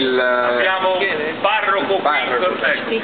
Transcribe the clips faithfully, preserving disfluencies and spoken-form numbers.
il abbiamo il parroco, parroco. Qui,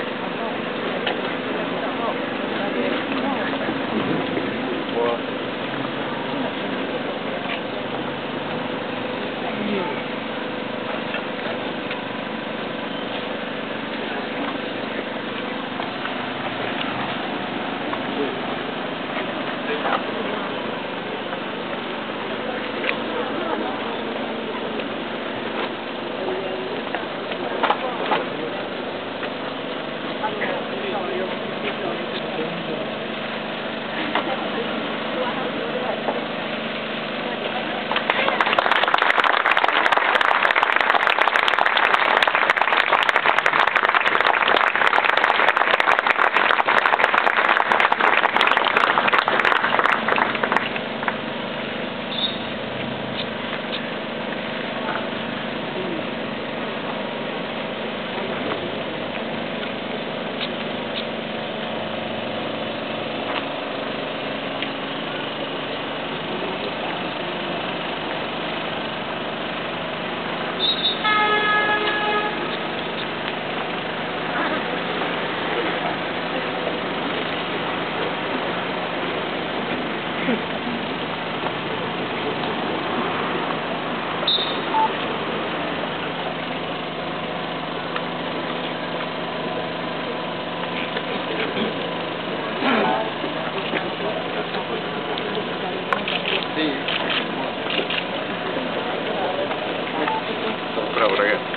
ecco. Bravo ragazzi,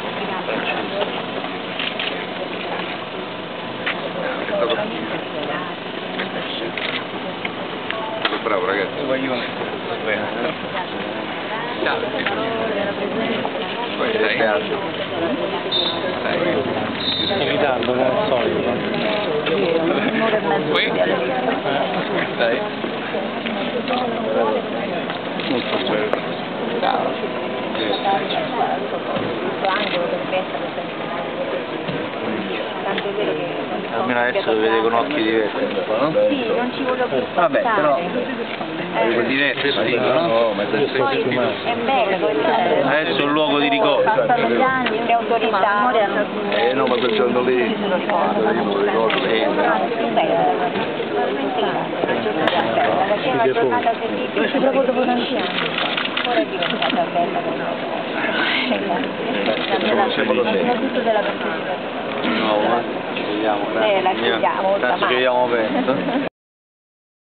in ritardo come al solito. Dai. Molto bello. Almeno adesso lo vede con occhi diversi, no? Sì, non ci volevo pensare. Vabbè, però eh, diverso, sì, no? No, ma è poi è bello. Eh, adesso è un luogo di ricordo. Passano gli anni, le autorità. Eh no, ma quel giorno lì, io non lo ricordo. Eh, c'è proprio dopo tanti anni. Ora è diventata bella con noi. No, ci vediamo, dai. Eh, la chiudiamo. Tanto ci vediamo presto.